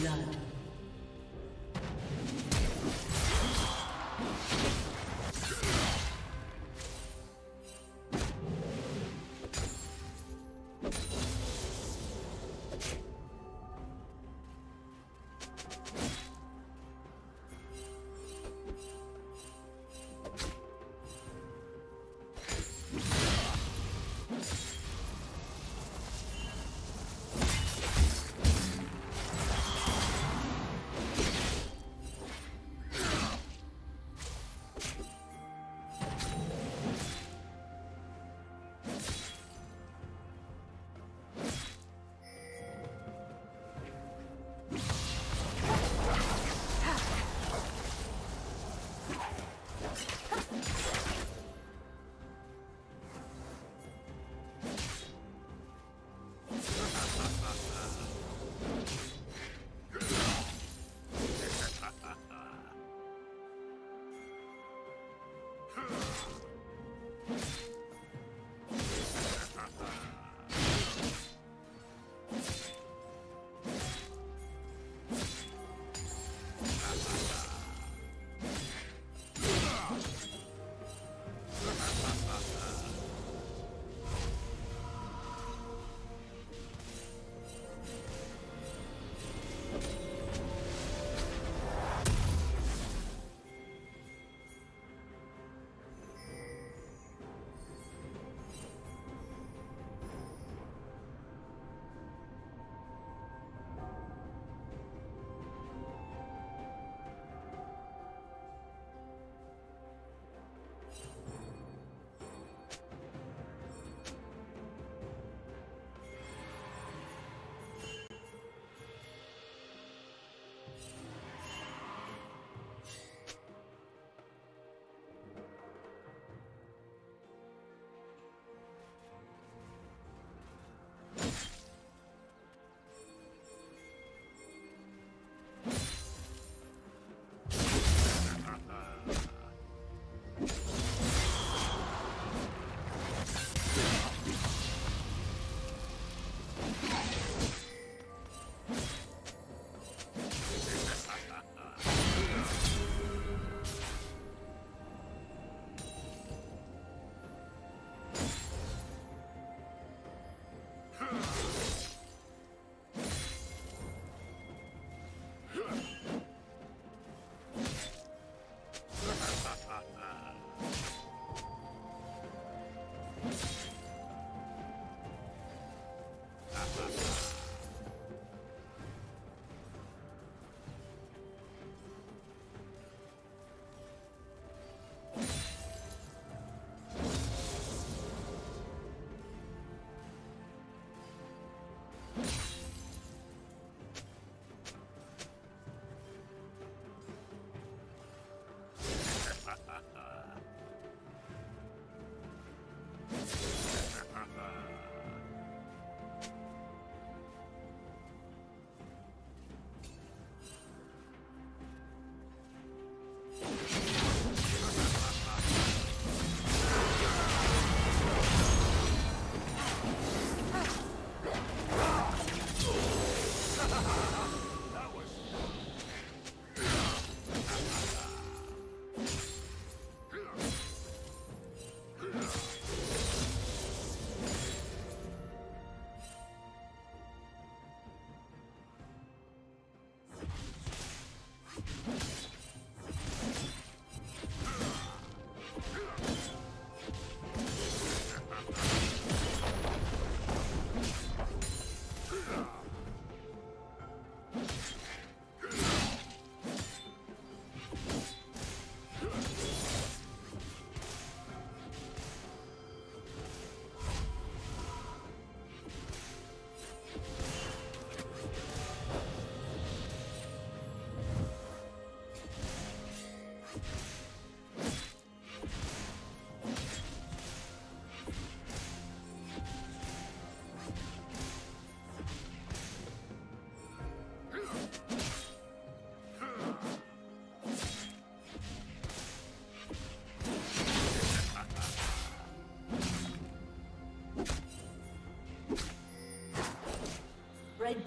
blood. Red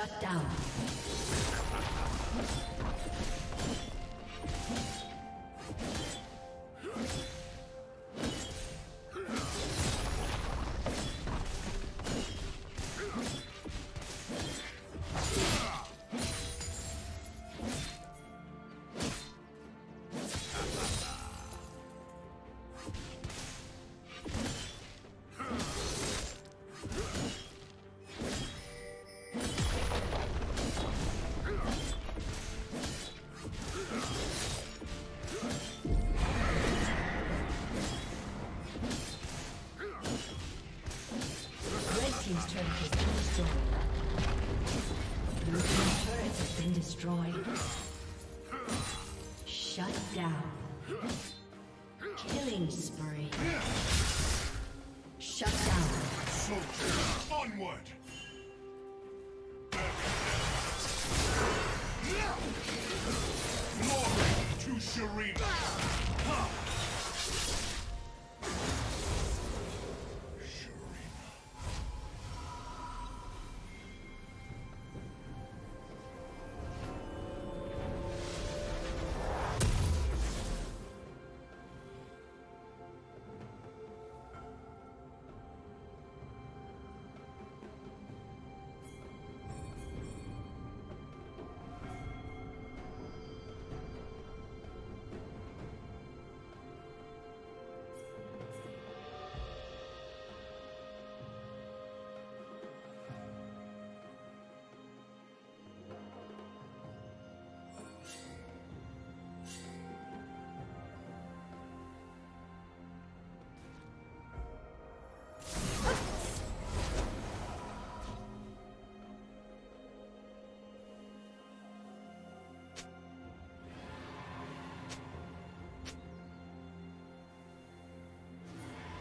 Shut down. Destroyed. Shut down. Killing spree. Shut down. Soldiers, onward. Glory to Shireen.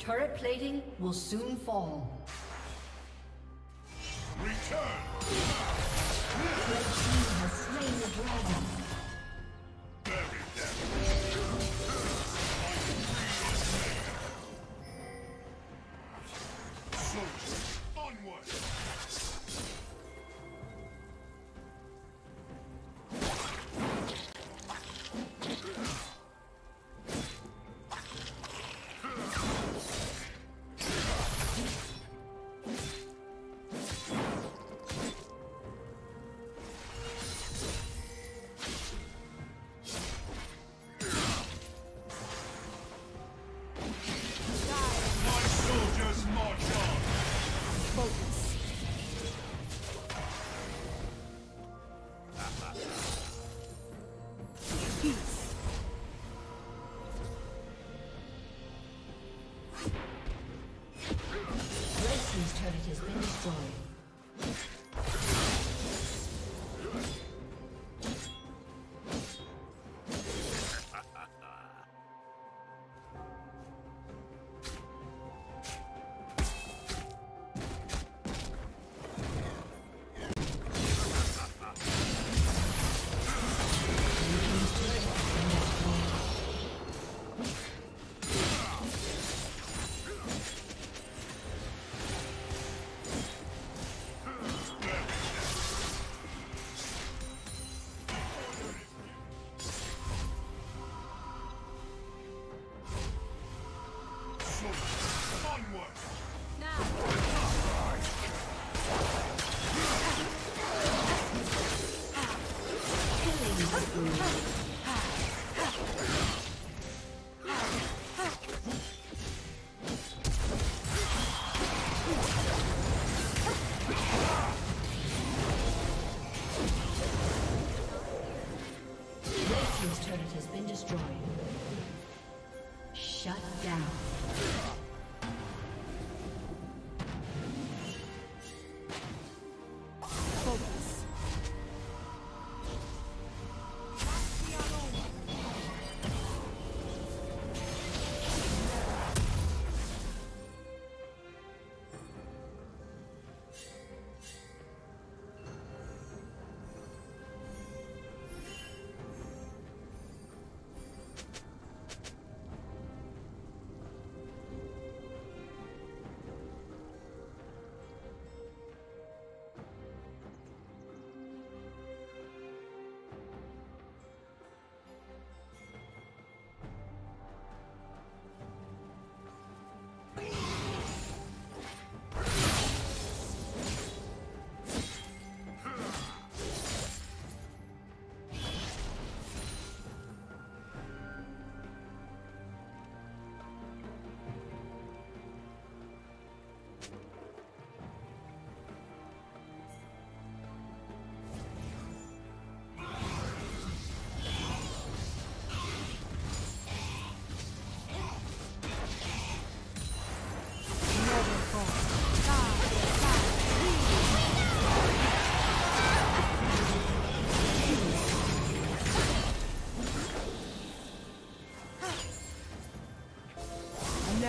Turret plating will soon fall. Return! Red team has slain the dragon. Bury them. Soldiers, onward! Down.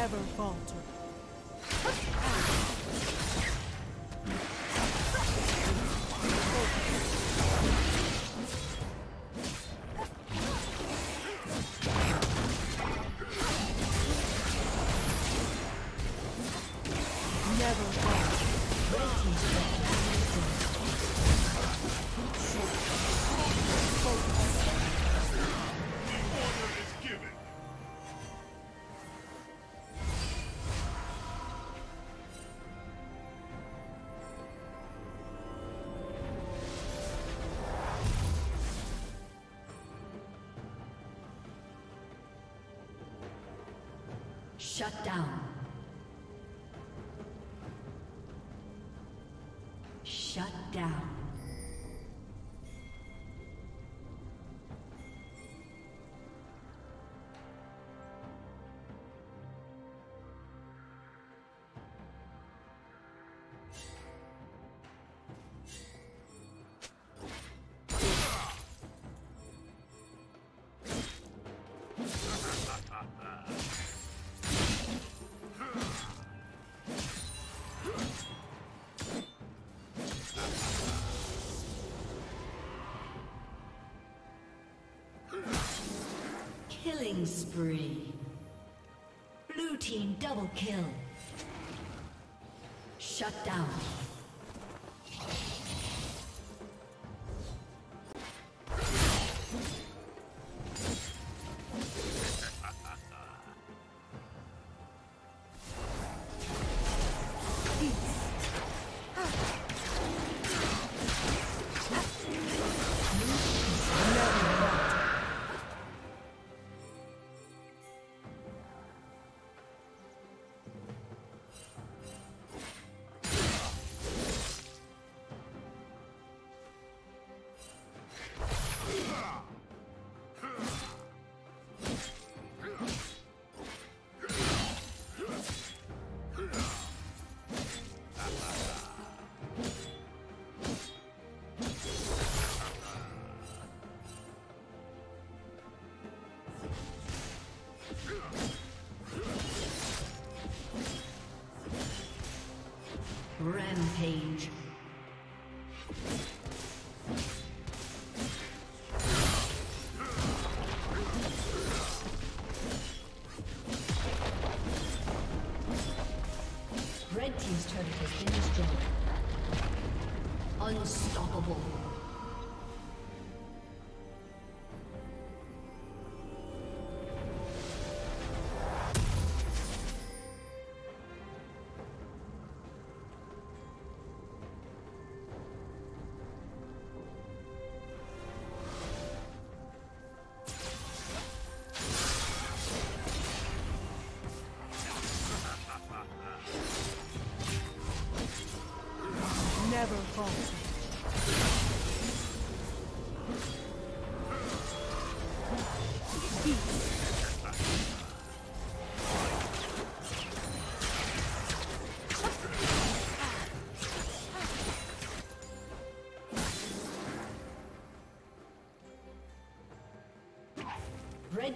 never falter. Shut down. Shut down. Killing spree. Blue team double kill. Shut down. Rampage. Red team's turret has been destroyed. Unstoppable. Never falls. Red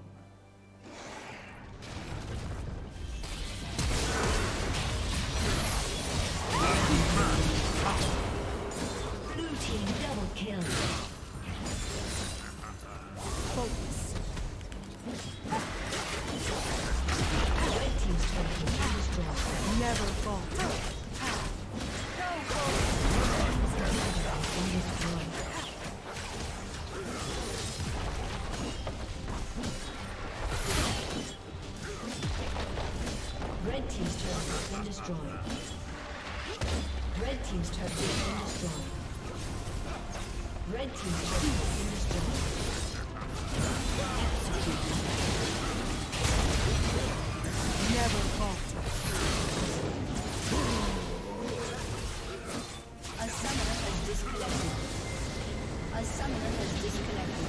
Blue team double kill. Focus. Red team's turret has been destroyed. Never fall. Red team's turret has been destroyed. team's turret has been destroyed. Red team's turret has been destroyed. Never falter. A summoner has disconnected.